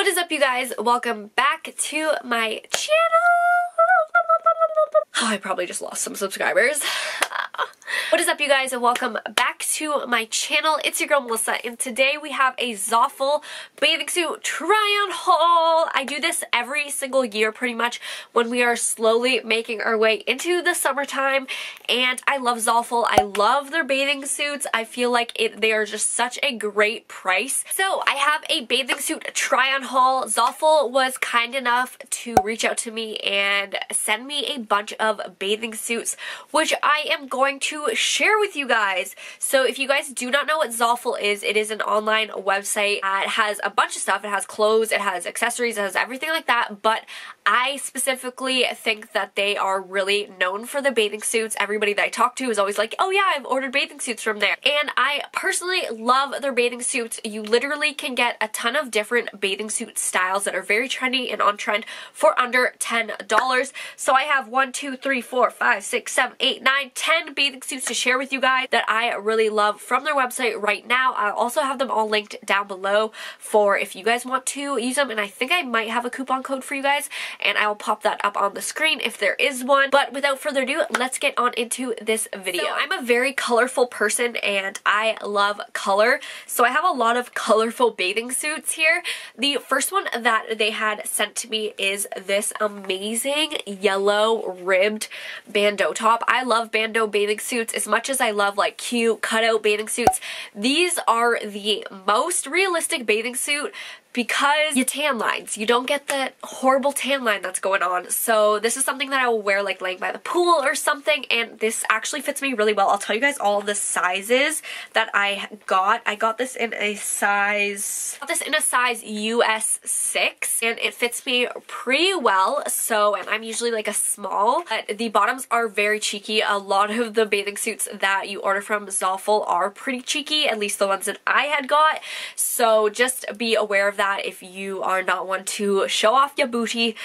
What is up, you guys? Welcome back to my channel. Oh, I probably just lost some subscribers. What is up, you guys, and welcome back to my channel. It's your girl Melissa, and today we have a Zaful bathing suit try-on haul. I do this every single year pretty much when we are slowly making our way into the summertime, and I love Zaful. I love their bathing suits. I feel like they are just such a great price. So I have a bathing suit try-on haul. Zaful was kind enough to reach out to me and send me a bunch of bathing suits, which I am going to share with you guys. So if you guys do not know what Zaful is, it is an online website that has a bunch of stuff. It has clothes, it has accessories, it has everything like that, but I specifically think that they are really known for the bathing suits. Everybody that I talk to is always like, oh yeah, I've ordered bathing suits from there. And I personally love their bathing suits. You literally can get a ton of different bathing suit styles that are very trendy and on trend for under $10. So I have 10 bathing suits to share with you guys that I really love from their website right now. I also have them all linked down below for if you guys want to use them, and I think I might have a coupon code for you guys, and I will pop that up on the screen if there is one. But without further ado, let's get on into this video. So I'm a very colorful person and I love color, so I have a lot of colorful bathing suits here. The first one that they had sent to me is this amazing yellow ribbed bandeau top. I love bandeau bathing suits as much as I love like cute cutout bathing suits. These are the most realistic bathing suit because you tan lines. You don't get that horrible tan line that's going on. So this is something that I will wear like laying by the pool or something, and this actually fits me really well. I'll tell you guys all the sizes that I got. I got this in a size US 6, and it fits me pretty well. So, and I'm usually like a small, but the bottoms are very cheeky. A lot of the bathing suits that you order from Zaful are pretty cheeky, at least the ones that I had got. So just be aware of that if you are not one to show off your booty.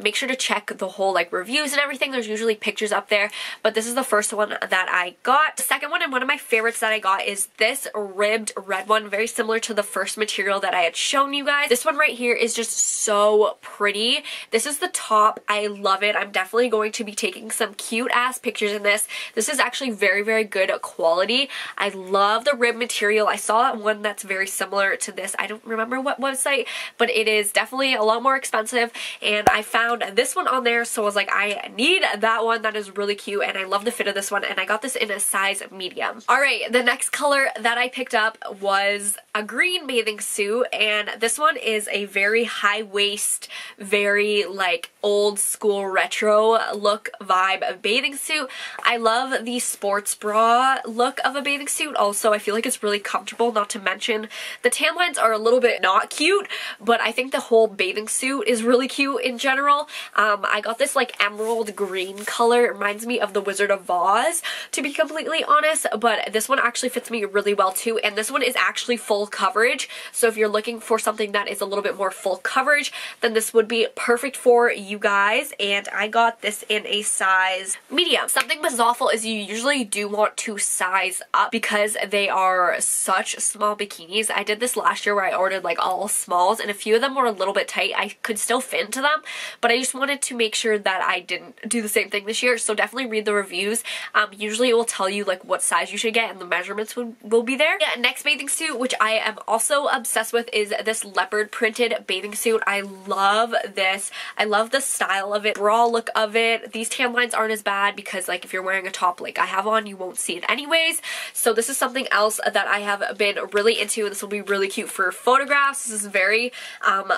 Make sure to check the whole like reviews and everything. There's usually pictures up there, but this is the first one that I got. The second one, and one of my favorites that I got, is this ribbed red one, very similar to the first material that I had shown you guys. This one right here is just so pretty. This is the top. I love it. I'm definitely going to be taking some cute ass pictures in this. This is actually very, very good quality. I love the rib material. I saw one that's very similar to this. I don't remember what website, but it is definitely a lot more expensive, and I found this one on there, so I was like, I need that one. That is really cute, and I love the fit of this one, and I got this in a size medium. Alright, the next color that I picked up was a green bathing suit, and this one is a very high waist, very like old school retro look vibe of bathing suit. I love the sports bra look of a bathing suit. Also, I feel like it's really comfortable, not to mention the tan lines are a little bit not cute, but I think the whole bathing suit is really cute in general. I got this like emerald green color. It reminds me of the Wizard of Oz, to be completely honest, but this one actually fits me really well too, and this one is actually full coverage. So if you're looking for something that is a little bit more full coverage, then this would be perfect for you guys, and I got this in a size medium. Something with Zaful is you usually do want to size up because they are such small bikinis. I did this last year where I ordered like all smalls, and a few of them were a little bit tight. I could still fit into them, but I just wanted to make sure that I didn't do the same thing this year. So definitely read the reviews. Usually it will tell you like what size you should get, and the measurements will be there. Yeah, next bathing suit, which I am also obsessed with, is this leopard printed bathing suit. I love this. I love the style of it, bra look of it. These tan lines aren't as bad because like if you're wearing a top like I have on, you won't see it anyways. So this is something else that I have been really into. This will be really cute for photographs. This is very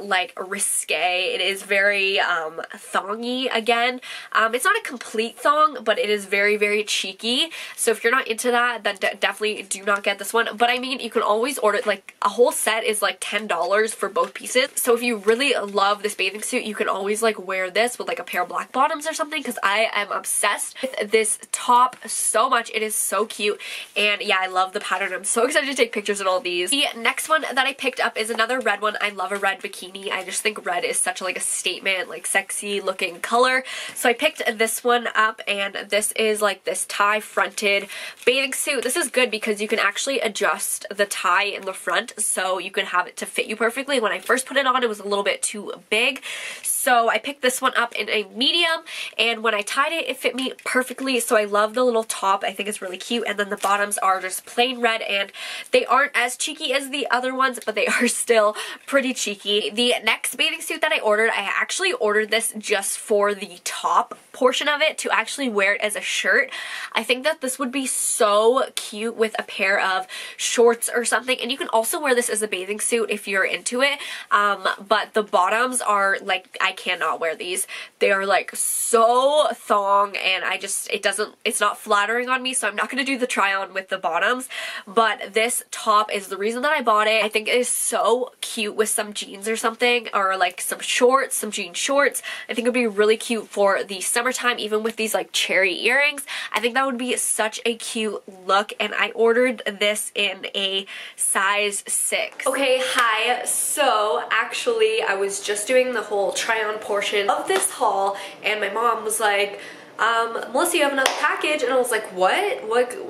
like risque. It is very thongy again. It's not a complete thong, but it is very, very cheeky. So if you're not into that, then definitely do not get this one. But I mean, you can always order like a whole set is like $10 for both pieces. So if you really love this bathing suit, you can always like wear this with like a pair of black bottoms or something, because I am obsessed with this top so much. It is so cute, and yeah, I love the pattern. I'm so excited to take pictures of all these. The next one that I picked up is another another red one. I love a red bikini. I just think red is such like a statement, like sexy looking color. So I picked this one up, and this is like this tie fronted bathing suit. This is good because you can actually adjust the tie in the front so you can have it to fit you perfectly. When I first put it on, it was a little bit too big. So I picked this one up in a medium, and when I tied it, it fit me perfectly. So I love the little top. I think it's really cute. And then the bottoms are just plain red, and they aren't as cheeky as the other ones, but they are still pretty cheeky. The next bathing suit that I ordered, I actually ordered this just for the top portion of it to actually wear it as a shirt. I think that this would be so cute with a pair of shorts or something, and you can also wear this as a bathing suit if you're into it, but the bottoms are like, I cannot wear these. They are like so thong, and I just, it's not flattering on me, so I'm not going to do the try on with the bottoms, but this top is the reason that I bought it. I think it is so cute with some jeans or something, or like some shorts, some jean shorts. I think it would be really cute for the summertime, even with these like cherry earrings. I think that would be such a cute look, and I ordered this in a size 6. Okay, hi. So actually I was just doing the whole try on portion of this haul, and my mom was like, Melissa, you have another package, and I was like, what?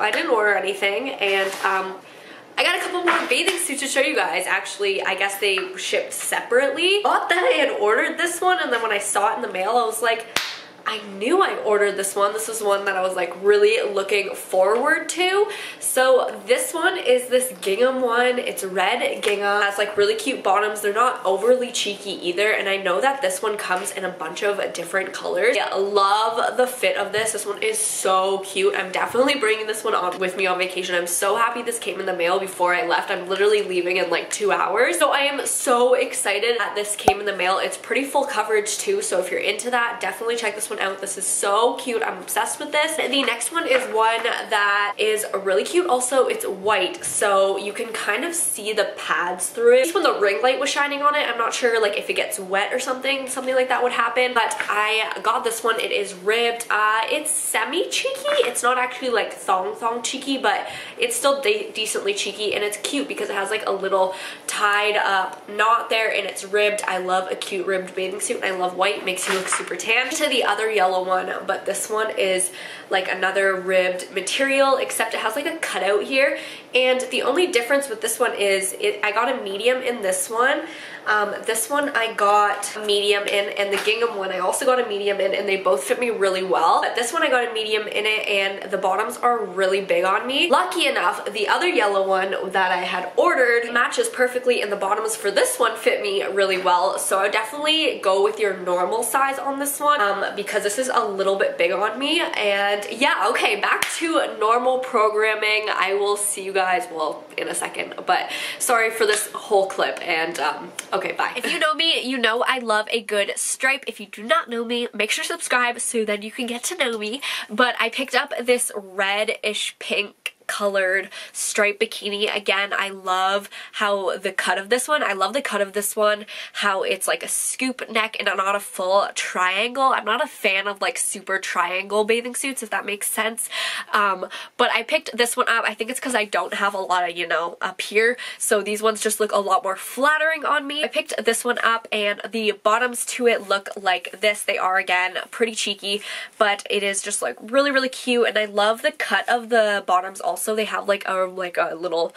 I didn't order anything. And I got a couple more bathing suits to show you guys. Actually, I guess they shipped separately. I thought that I had ordered this one, and then when I saw it in the mail, I was like, I knew I ordered this one. This was one that I was like really looking forward to. So this one is this gingham one. It's red gingham. It has like really cute bottoms. They're not overly cheeky either, and I know that this one comes in a bunch of different colors. I love the fit of this. This one is so cute. I'm definitely bringing this one on with me on vacation. I'm so happy this came in the mail before I left. I'm literally leaving in like 2 hours. So I am so excited that this came in the mail. It's pretty full coverage too, so if you're into that, definitely check this one out. This is so cute. I'm obsessed with this. The next one is one that is really cute. Also, it's white, so you can kind of see the pads through it. Just when the ring light was shining on it, I'm not sure like if it gets wet or something like that would happen, but I got this one. It is ribbed. It's semi-cheeky. It's not actually like thong cheeky, but it's still decently cheeky, and it's cute because it has like a little tied up knot there, and it's ribbed. I love a cute ribbed bathing suit, and I love white. It makes you look super tan. To the other yellow one, but this one is like another ribbed material, except it has like a cutout here, and the only difference with this one is I got a medium in this one. This one I got a medium in, and the gingham one I also got a medium in, and they both fit me really well. But this one I got a medium in it, and the bottoms are really big on me. Lucky enough, the other yellow one that I had ordered matches perfectly, and the bottoms for this one fit me really well, so I would definitely go with your normal size on this one, because this is a little bit big on me. And yeah, okay, back to normal programming. I will see you guys, well, in a second, but sorry for this whole clip, and okay, bye. If you know me, you know I love a good stripe. If you do not know me, make sure to subscribe so then you can get to know me. But I picked up this reddish pink colored striped bikini. Again, I love how the cut of this one, how it's like a scoop neck and not a full triangle. I'm not a fan of like super triangle bathing suits, if that makes sense, but I picked this one up. I think it's because I don't have a lot of, you know, up here, so these ones just look a lot more flattering on me. I picked this one up, and the bottoms to it look like this. They are, again, pretty cheeky, but it is just like really cute, and I love the cut of the bottoms. Also, they have like a little,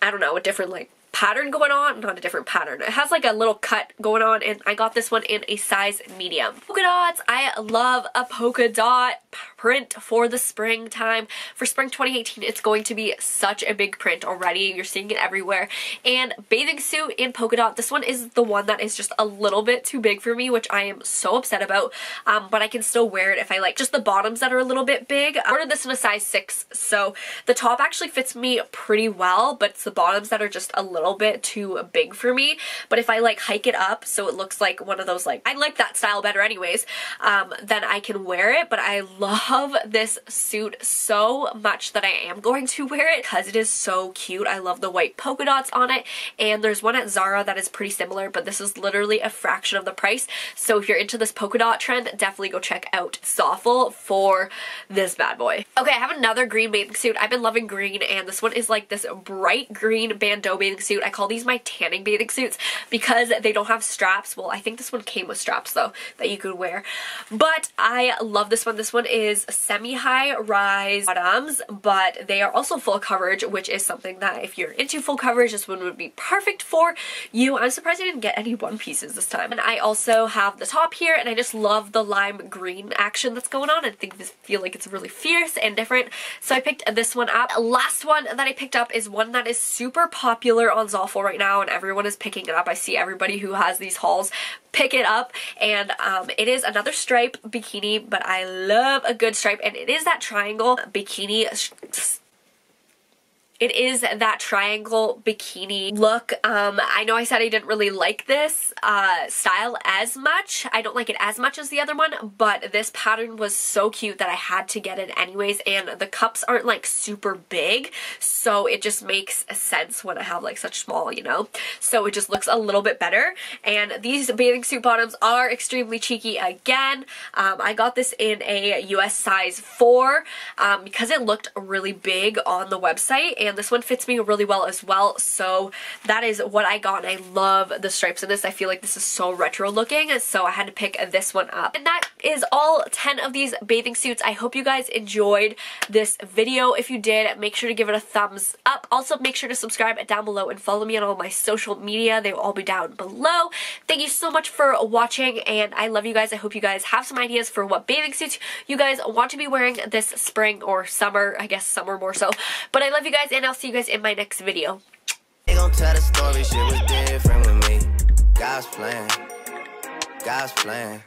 I don't know, a different like pattern going on. Not a different pattern. It has like a little cut going on, and I got this one in a size medium. Polka dots. I love a polka dot print for the springtime. For spring 2018, it's going to be such a big print already. You're seeing it everywhere. And bathing suit and polka dot. This one is the one that is just a little bit too big for me, which I am so upset about. But I can still wear it if I like. Just the bottoms that are a little bit big. I ordered this in a size 6, so the top actually fits me pretty well, but it's the bottoms that are just a little bit too big for me. But if I like hike it up so it looks like one of those, like, I like that style better anyways, then I can wear it. But I love this suit so much that I am going to wear it because it is so cute. I love the white polka dots on it, and there's one at Zara that is pretty similar, but this is literally a fraction of the price. So if you're into this polka dot trend, definitely go check out Zaful for this bad boy. Okay, I have another green bathing suit. I've been loving green, and this one is like this bright green bandeau bathing suit. I call these my tanning bathing suits because they don't have straps. Well, I think this one came with straps though that you could wear, but I love this one. This one is semi-high rise bottoms, but they are also full coverage, which is something that if you're into full coverage, this one would be perfect for you. I'm surprised I didn't get any one pieces this time. And I also have the top here, and I just love the lime green action that's going on. I think this feel like it's really fierce and different, so I picked this one up. Last one that I picked up is one that is super popular on Zaful right now, and everyone is picking it up. I see everybody who has these hauls pick it up, and it is another stripe bikini, but I love a good stripe, and it is that triangle bikini. It is that triangle bikini look. I know I said I didn't really like this style as much. I don't like it as much as the other one, but this pattern was so cute that I had to get it anyways, and the cups aren't like super big, so it just makes sense when I have like such small, you know? So it just looks a little bit better, and these bathing suit bottoms are extremely cheeky again. I got this in a US size 4 because it looked really big on the website, and this one fits me really well as well, so that is what I got, and I love the stripes in this. I feel like this is so retro looking, so I had to pick this one up. And that is all 10 of these bathing suits. I hope you guys enjoyed this video. If you did, make sure to give it a thumbs up. Also, make sure to subscribe down below and follow me on all my social media. They will all be down below. Thank you so much for watching, and I love you guys. I hope you guys have some ideas for what bathing suits you guys want to be wearing this spring or summer. I guess summer more so. But I love you guys, and I'll see you guys in my next video. They gon' tell the story, shit was different with me. God's plan. God's plan.